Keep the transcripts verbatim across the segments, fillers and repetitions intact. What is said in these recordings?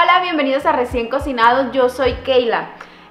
Hola, bienvenidos a Recién Cocinados, yo soy Keila.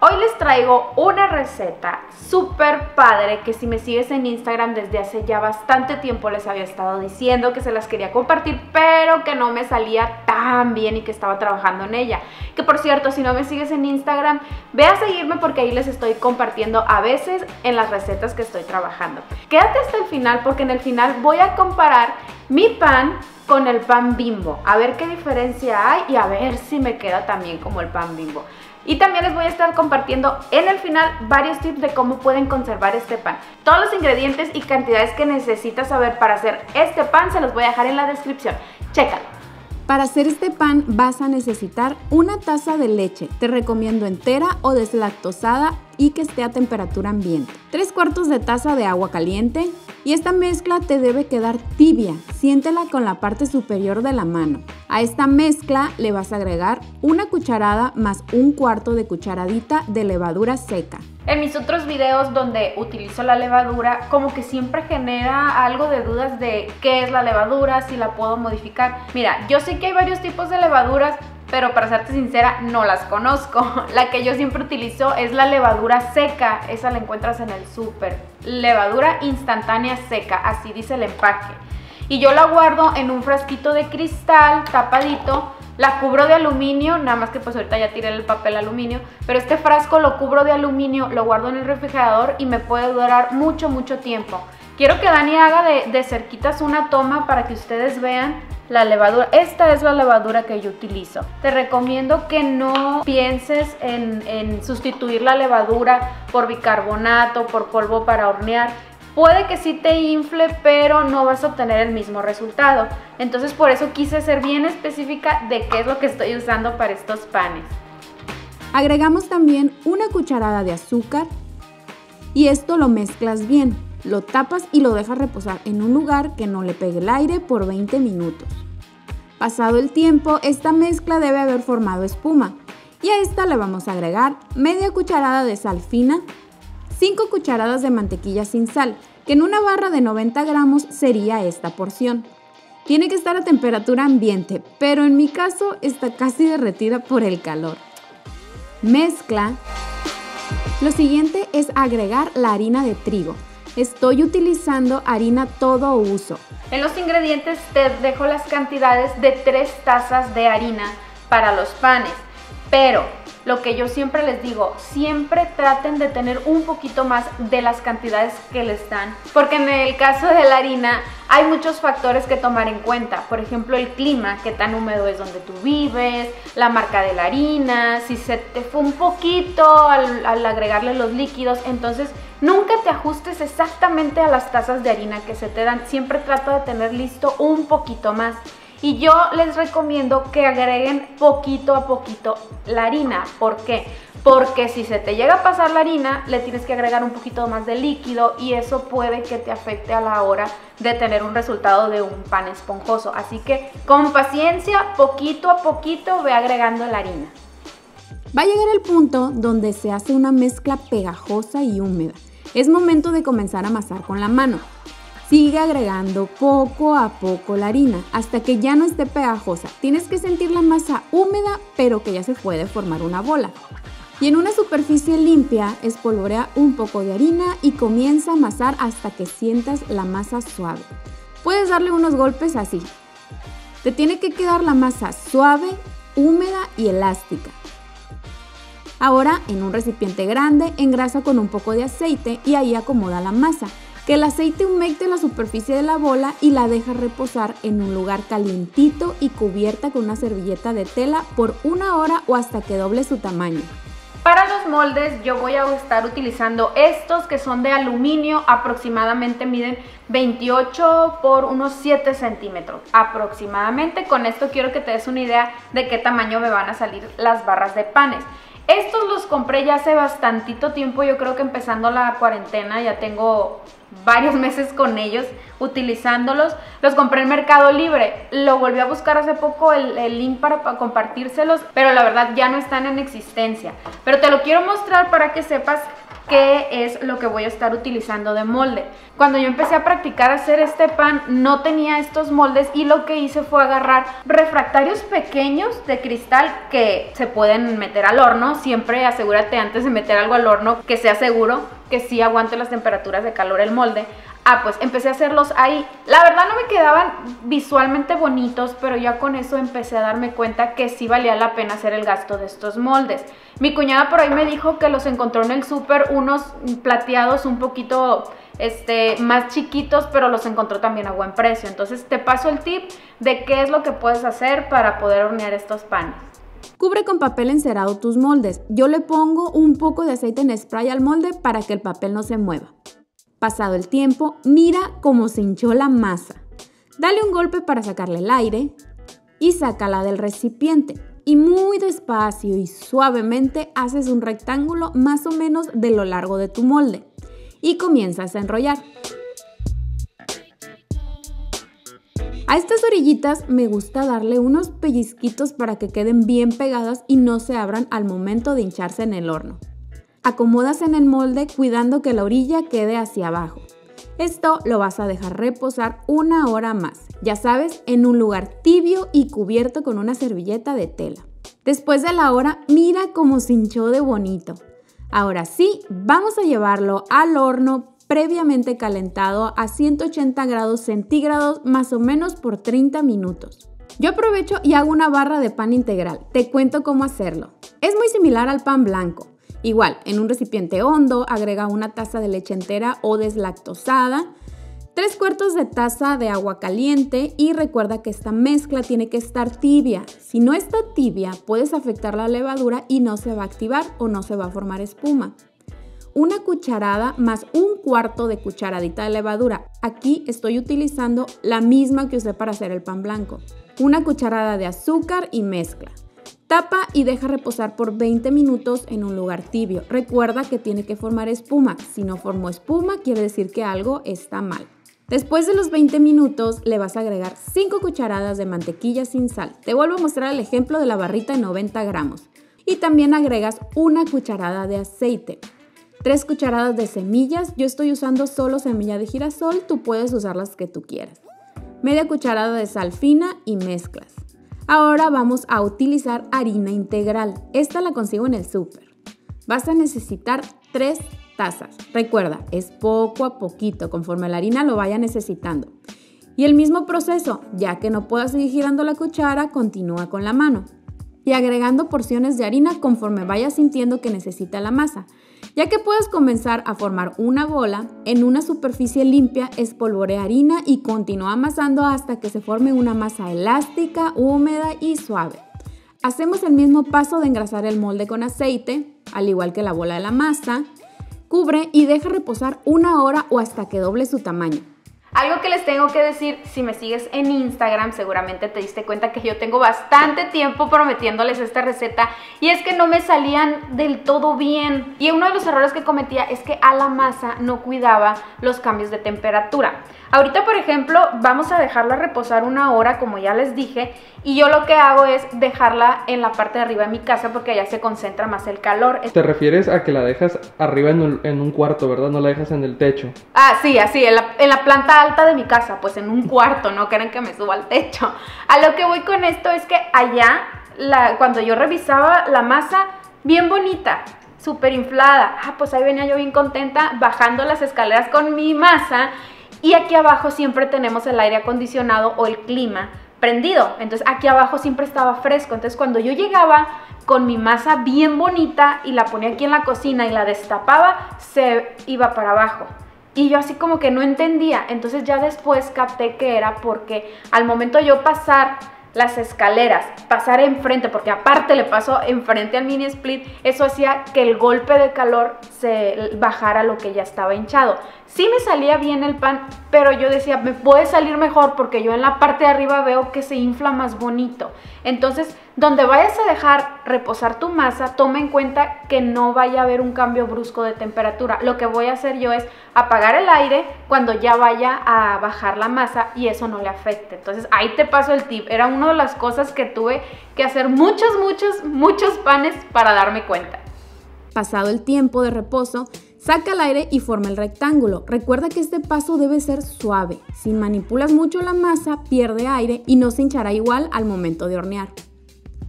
Hoy les traigo una receta súper padre que si me sigues en Instagram desde hace ya bastante tiempo les había estado diciendo que se las quería compartir, pero que no me salía tan bien y que estaba trabajando en ella. Que por cierto, si no me sigues en Instagram, ve a seguirme porque ahí les estoy compartiendo a veces en las recetas que estoy trabajando. Quédate hasta el final porque en el final voy a comparar mi pan con el pan Bimbo, a ver qué diferencia hay y a ver si me queda también como el pan Bimbo. Y también les voy a estar compartiendo en el final varios tips de cómo pueden conservar este pan. Todos los ingredientes y cantidades que necesitas saber para hacer este pan se los voy a dejar en la descripción. Chécalo. Para hacer este pan vas a necesitar una taza de leche. Te recomiendo entera o deslactosada y que esté a temperatura ambiente. Tres cuartos de taza de agua caliente. Y esta mezcla te debe quedar tibia. Siéntela con la parte superior de la mano. A esta mezcla le vas a agregar una cucharada más un cuarto de cucharadita de levadura seca. En mis otros videos donde utilizo la levadura, como que siempre genera algo de dudas de qué es la levadura, si la puedo modificar. Mira, yo sé que hay varios tipos de levaduras, pero para serte sincera, no las conozco. La que yo siempre utilizo es la levadura seca, esa la encuentras en el súper. Levadura instantánea seca, así dice el empaque. Y yo la guardo en un frasquito de cristal tapadito, la cubro de aluminio, nada más que pues ahorita ya tiré el papel aluminio, pero este frasco lo cubro de aluminio, lo guardo en el refrigerador y me puede durar mucho, mucho tiempo. Quiero que Dani haga de, de cerquitas una toma para que ustedes vean la levadura. Esta es la levadura que yo utilizo. Te recomiendo que no pienses en, en sustituir la levadura por bicarbonato, por polvo para hornear. Puede que sí te infle, pero no vas a obtener el mismo resultado. Entonces por eso quise ser bien específica de qué es lo que estoy usando para estos panes. Agregamos también una cucharada de azúcar y esto lo mezclas bien. Lo tapas y lo dejas reposar en un lugar que no le pegue el aire por veinte minutos. Pasado el tiempo, esta mezcla debe haber formado espuma y a esta le vamos a agregar media cucharada de sal fina, cinco cucharadas de mantequilla sin sal, que en una barra de noventa gramos sería esta porción. Tiene que estar a temperatura ambiente, pero en mi caso está casi derretida por el calor. Mezcla. Lo siguiente es agregar la harina de trigo. Estoy utilizando harina todo uso. En los ingredientes te dejo las cantidades de tres tazas de harina para los panes, pero lo que yo siempre les digo, siempre traten de tener un poquito más de las cantidades que les dan, porque en el caso de la harina hay muchos factores que tomar en cuenta, por ejemplo el clima, qué tan húmedo es donde tú vives, la marca de la harina, si se te fue un poquito al, al agregarle los líquidos, entonces nunca te ajustes exactamente a las tazas de harina que se te dan, siempre trato de tener listo un poquito más. Y yo les recomiendo que agreguen poquito a poquito la harina. ¿Por qué? Porque si se te llega a pasar la harina, le tienes que agregar un poquito más de líquido y eso puede que te afecte a la hora de tener un resultado de un pan esponjoso. Así que con paciencia, poquito a poquito, ve agregando la harina. Va a llegar el punto donde se hace una mezcla pegajosa y húmeda. Es momento de comenzar a amasar con la mano. Sigue agregando poco a poco la harina hasta que ya no esté pegajosa. Tienes que sentir la masa húmeda pero que ya se puede formar una bola. Y en una superficie limpia espolvorea un poco de harina y comienza a amasar hasta que sientas la masa suave. Puedes darle unos golpes así. Te tiene que quedar la masa suave, húmeda y elástica. Ahora, en un recipiente grande, engrasa con un poco de aceite y ahí acomoda la masa. Que el aceite humecte la superficie de la bola y la deja reposar en un lugar calientito y cubierta con una servilleta de tela por una hora o hasta que doble su tamaño. Para los moldes yo voy a estar utilizando estos que son de aluminio, aproximadamente miden veintiocho por unos siete centímetros aproximadamente. Con esto quiero que te des una idea de qué tamaño me van a salir las barras de panes. Estos los compré ya hace bastantito tiempo, yo creo que empezando la cuarentena, ya tengo varios meses con ellos utilizándolos. Los compré en Mercado Libre, lo volví a buscar hace poco el, el link para, para compartírselos, pero la verdad ya no están en existencia. Pero te lo quiero mostrar para que sepas qué es lo que voy a estar utilizando de molde. Cuando yo empecé a practicar hacer este pan, no tenía estos moldes y lo que hice fue agarrar refractarios pequeños de cristal que se pueden meter al horno. Siempre asegúrate antes de meter algo al horno que sea seguro, que sí aguante las temperaturas de calor el molde. Ah, pues empecé a hacerlos ahí. La verdad no me quedaban visualmente bonitos, pero ya con eso empecé a darme cuenta que sí valía la pena hacer el gasto de estos moldes. Mi cuñada por ahí me dijo que los encontró en el súper, unos plateados un poquito este, más chiquitos, pero los encontró también a buen precio. Entonces te paso el tip de qué es lo que puedes hacer para poder hornear estos panes. Cubre con papel encerado tus moldes. Yo le pongo un poco de aceite en spray al molde para que el papel no se mueva. Pasado el tiempo, mira cómo se hinchó la masa. Dale un golpe para sacarle el aire y sácala del recipiente. Y muy despacio y suavemente haces un rectángulo más o menos de lo largo de tu molde y comienzas a enrollar. A estas orillitas me gusta darle unos pellizquitos para que queden bien pegadas y no se abran al momento de hincharse en el horno. Acomodas en el molde cuidando que la orilla quede hacia abajo. Esto lo vas a dejar reposar una hora más, ya sabes, en un lugar tibio y cubierto con una servilleta de tela. Después de la hora, mira cómo se hinchó de bonito. Ahora sí, vamos a llevarlo al horno previamente calentado a ciento ochenta grados centígrados más o menos por treinta minutos. Yo aprovecho y hago una barra de pan integral, te cuento cómo hacerlo. Es muy similar al pan blanco. Igual, en un recipiente hondo, agrega una taza de leche entera o deslactosada, tres cuartos de taza de agua caliente y recuerda que esta mezcla tiene que estar tibia. Si no está tibia, puedes afectar la levadura y no se va a activar o no se va a formar espuma. Una cucharada más un cuarto de cucharadita de levadura. Aquí estoy utilizando la misma que usé para hacer el pan blanco. Una cucharada de azúcar y mezcla. Tapa y deja reposar por veinte minutos en un lugar tibio. Recuerda que tiene que formar espuma. Si no formó espuma, quiere decir que algo está mal. Después de los veinte minutos, le vas a agregar cinco cucharadas de mantequilla sin sal. Te vuelvo a mostrar el ejemplo de la barrita de noventa gramos. Y también agregas una cucharada de aceite. tres cucharadas de semillas. Yo estoy usando solo semilla de girasol. Tú puedes usar las que tú quieras. Media cucharada de sal fina y mezclas. Ahora vamos a utilizar harina integral, esta la consigo en el súper. Vas a necesitar tres tazas, recuerda, es poco a poquito, conforme la harina lo vaya necesitando. Y el mismo proceso, ya que no puedas seguir girando la cuchara, continúa con la mano. Y agregando porciones de harina conforme vayas sintiendo que necesita la masa. Ya que puedas comenzar a formar una bola, en una superficie limpia espolvorea harina y continúa amasando hasta que se forme una masa elástica, húmeda y suave. Hacemos el mismo paso de engrasar el molde con aceite, al igual que la bola de la masa. Cubre y deja reposar una hora o hasta que doble su tamaño. Algo que les tengo que decir, si me sigues en Instagram seguramente te diste cuenta que yo tengo bastante tiempo prometiéndoles esta receta y es que no me salían del todo bien. Y uno de los errores que cometía es que a la masa no cuidaba los cambios de temperatura. Ahorita, por ejemplo, vamos a dejarla reposar una hora, como ya les dije, y yo lo que hago es dejarla en la parte de arriba de mi casa porque allá se concentra más el calor. ¿Te refieres a que la dejas arriba en un, en un cuarto, verdad? No la dejas en el techo. Ah, sí, así, en la, en la planta alta de mi casa, pues en un cuarto, no quieren que me suba al techo. A lo que voy con esto es que allá, la, cuando yo revisaba la masa, bien bonita, súper inflada, ah, pues ahí venía yo bien contenta bajando las escaleras con mi masa y aquí abajo siempre tenemos el aire acondicionado o el clima prendido, entonces aquí abajo siempre estaba fresco, entonces cuando yo llegaba con mi masa bien bonita y la ponía aquí en la cocina y la destapaba, se iba para abajo. Y yo así como que no entendía, entonces ya después capté que era porque al momento yo pasar las escaleras, pasar enfrente, porque aparte le paso enfrente al mini split, eso hacía que el golpe de calor se bajara lo que ya estaba hinchado. Sí me salía bien el pan, pero yo decía, me puede salir mejor porque yo en la parte de arriba veo que se infla más bonito. Entonces, donde vayas a dejar reposar tu masa, toma en cuenta que no vaya a haber un cambio brusco de temperatura. Lo que voy a hacer yo es apagar el aire cuando ya vaya a bajar la masa y eso no le afecte. Entonces, ahí te paso el tip. Era una de las cosas que tuve que hacer muchos, muchos, muchos panes para darme cuenta. Pasado el tiempo de reposo, Saca el aire y forma el rectángulo. Recuerda que este paso debe ser suave. Si manipulas mucho la masa, pierde aire y no se hinchará igual al momento de hornear.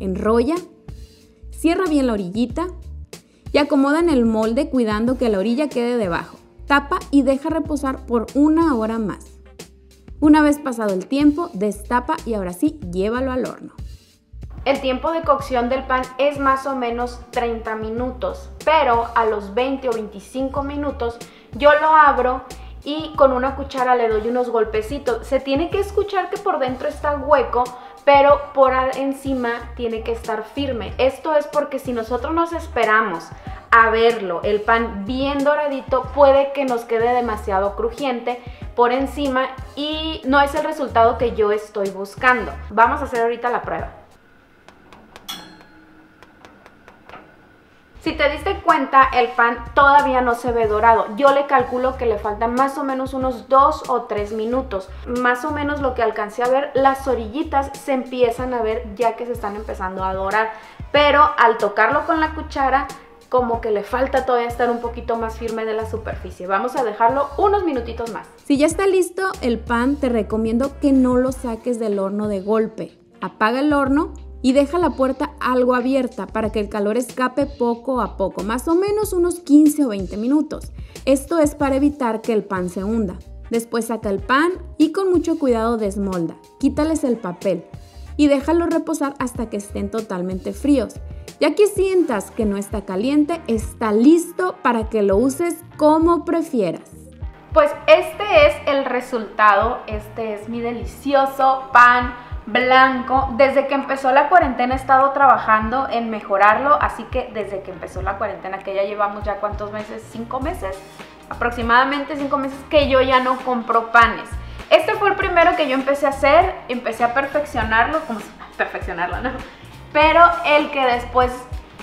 Enrolla, cierra bien la orillita y acomoda en el molde cuidando que la orilla quede debajo. Tapa y deja reposar por una hora más. Una vez pasado el tiempo, destapa y ahora sí, llévalo al horno. El tiempo de cocción del pan es más o menos treinta minutos, pero a los veinte o veinticinco minutos yo lo abro y con una cuchara le doy unos golpecitos. Se tiene que escuchar que por dentro está hueco, pero por encima tiene que estar firme. Esto es porque si nosotros nos esperamos a verlo, el pan bien doradito, puede que nos quede demasiado crujiente por encima y no es el resultado que yo estoy buscando. Vamos a hacer ahorita la prueba. Si te diste cuenta, el pan todavía no se ve dorado. Yo le calculo que le faltan más o menos unos dos o tres minutos. Más o menos lo que alcancé a ver, las orillitas se empiezan a ver ya que se están empezando a dorar. Pero al tocarlo con la cuchara, como que le falta todavía estar un poquito más firme de la superficie. Vamos a dejarlo unos minutitos más. Si ya está listo el pan, te recomiendo que no lo saques del horno de golpe. Apaga el horno y deja la puerta algo abierta para que el calor escape poco a poco, más o menos unos quince o veinte minutos. Esto es para evitar que el pan se hunda. Después saca el pan y con mucho cuidado desmolda, quítales el papel y déjalo reposar hasta que estén totalmente fríos. Ya que sientas que no está caliente, está listo para que lo uses como prefieras. Pues este es el resultado, este es mi delicioso pan blanco. Desde que empezó la cuarentena he estado trabajando en mejorarlo, así que desde que empezó la cuarentena, que ya llevamos ya cuántos meses, cinco meses, aproximadamente cinco meses que yo ya no compro panes. Este fue el primero que yo empecé a hacer, empecé a perfeccionarlo, como si, perfeccionarlo, ¿no? Pero el que después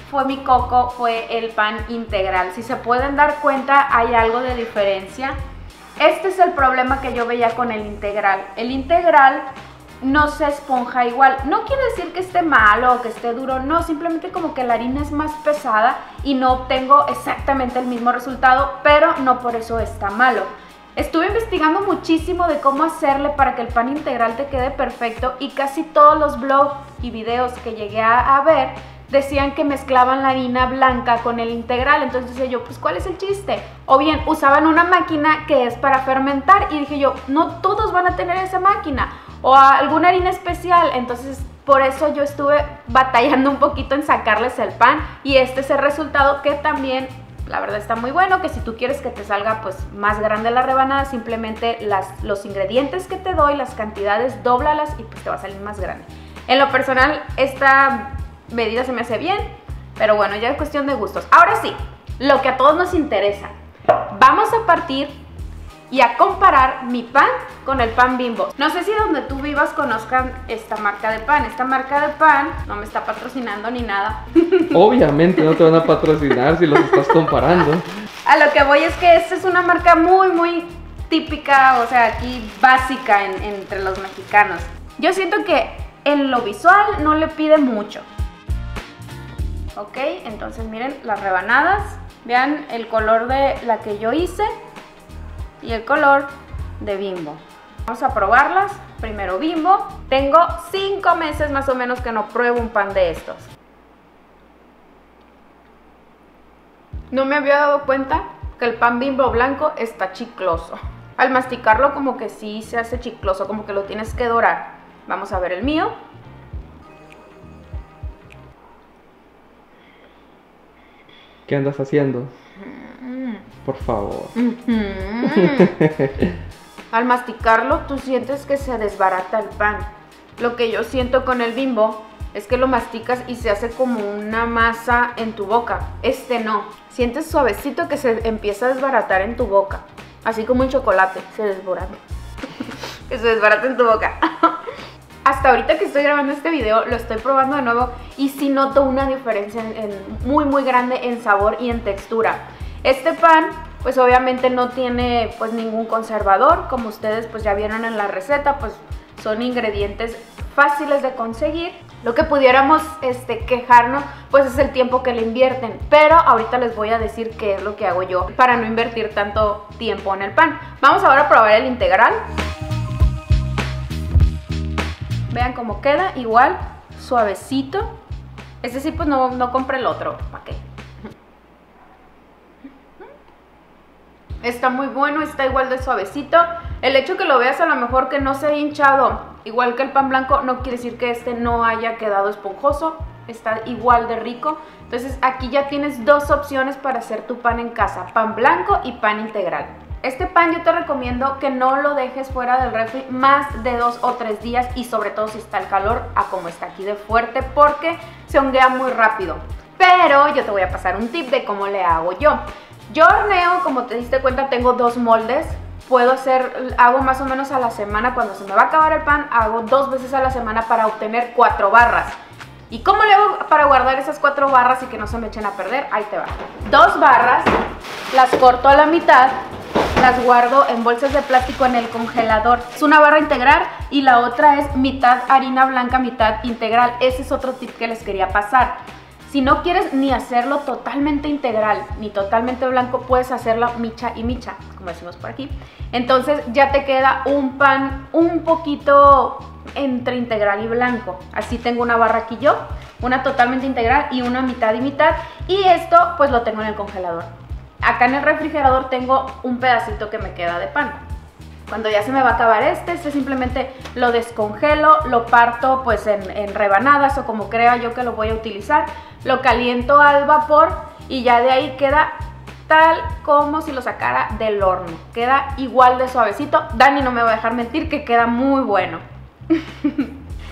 fue mi coco fue el pan integral. Si se pueden dar cuenta, hay algo de diferencia. Este es el problema que yo veía con el integral. El integral no se esponja igual. No quiere decir que esté malo o que esté duro, no, simplemente como que la harina es más pesada y no obtengo exactamente el mismo resultado, pero no por eso está malo. Estuve investigando muchísimo de cómo hacerle para que el pan integral te quede perfecto y casi todos los blogs y videos que llegué a, a ver decían que mezclaban la harina blanca con el integral, entonces dije yo, pues ¿cuál es el chiste? O bien usaban una máquina que es para fermentar y dije yo, no todos van a tener esa máquina o alguna harina especial, entonces por eso yo estuve batallando un poquito en sacarles el pan y este es el resultado que también la verdad está muy bueno, que si tú quieres que te salga pues más grande la rebanada, simplemente las, los ingredientes que te doy, las cantidades, dóblalas y pues te va a salir más grande. En lo personal esta medida se me hace bien, pero bueno, ya es cuestión de gustos. Ahora sí, lo que a todos nos interesa, vamos a partir y a comparar mi pan con el pan Bimbo. No sé si donde tú vivas conozcan esta marca de pan. Esta marca de pan no me está patrocinando ni nada. Obviamente no te van a patrocinar si los estás comparando. A lo que voy es que esta es una marca muy muy típica, o sea aquí básica en, entre los mexicanos. Yo siento que en lo visual no le pide mucho. Ok, entonces miren las rebanadas, vean el color de la que yo hice y el color de Bimbo. Vamos a probarlas, primero Bimbo. Tengo cinco meses más o menos que no pruebo un pan de estos. No me había dado cuenta que el pan Bimbo blanco está chicloso. Al masticarlo como que sí se hace chicloso, como que lo tienes que dorar. Vamos a ver el mío. ¿Qué andas haciendo? Por favor. Mm-hmm. Al masticarlo, tú sientes que se desbarata el pan. Lo que yo siento con el Bimbo es que lo masticas y se hace como una masa en tu boca. Este no. Sientes suavecito que se empieza a desbaratar en tu boca. Así como un chocolate. Se desbarata. Que se desbarata en tu boca. Hasta ahorita que estoy grabando este video, lo estoy probando de nuevo y sí noto una diferencia en, en, muy muy grande en sabor y en textura. Este pan, pues obviamente no tiene pues ningún conservador, como ustedes pues ya vieron en la receta, pues son ingredientes fáciles de conseguir. Lo que pudiéramos este, quejarnos, pues es el tiempo que le invierten. Pero ahorita les voy a decir qué es lo que hago yo para no invertir tanto tiempo en el pan. Vamos ahora a probar el integral. Vean cómo queda, igual, suavecito. Este sí, pues no, no compré el otro, ¿para qué? Está muy bueno, está igual de suavecito. El hecho que lo veas a lo mejor que no se ha hinchado, igual que el pan blanco, no quiere decir que este no haya quedado esponjoso. Está igual de rico. Entonces aquí ya tienes dos opciones para hacer tu pan en casa: pan blanco y pan integral. Este pan yo te recomiendo que no lo dejes fuera del refri más de dos o tres días, y sobre todo si está el calor, a como está aquí de fuerte, porque se honguea muy rápido. Pero yo te voy a pasar un tip de cómo le hago yo. Yo horneo, como te diste cuenta, tengo dos moldes. Puedo hacer, hago más o menos a la semana, cuando se me va a acabar el pan, hago dos veces a la semana para obtener cuatro barras. ¿Y cómo le hago para guardar esas cuatro barras y que no se me echen a perder? Ahí te va. Dos barras, las corto a la mitad, las guardo en bolsas de plástico en el congelador. Es una barra integral y la otra es mitad harina blanca, mitad integral. Ese es otro tip que les quería pasar. Si no quieres ni hacerlo totalmente integral ni totalmente blanco, puedes hacerlo micha y micha, como decimos por aquí. Entonces ya te queda un pan un poquito entre integral y blanco. Así tengo una barra aquí yo, una totalmente integral y una mitad y mitad. Y esto pues lo tengo en el congelador. Acá en el refrigerador tengo un pedacito que me queda de pan. Cuando ya se me va a acabar este, este simplemente lo descongelo, lo parto pues en, en rebanadas o como crea yo que lo voy a utilizar. Lo caliento al vapor y ya de ahí queda tal como si lo sacara del horno. Queda igual de suavecito. Dani no me va a dejar mentir que queda muy bueno.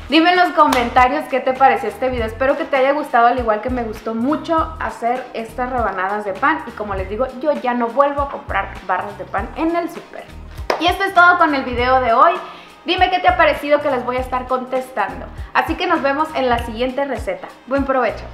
Dime en los comentarios qué te pareció este video. Espero que te haya gustado, al igual que me gustó mucho hacer estas rebanadas de pan. Y como les digo, yo ya no vuelvo a comprar barras de pan en el súper. Y esto es todo con el video de hoy. Dime qué te ha parecido, que les voy a estar contestando. Así que nos vemos en la siguiente receta. Buen provecho.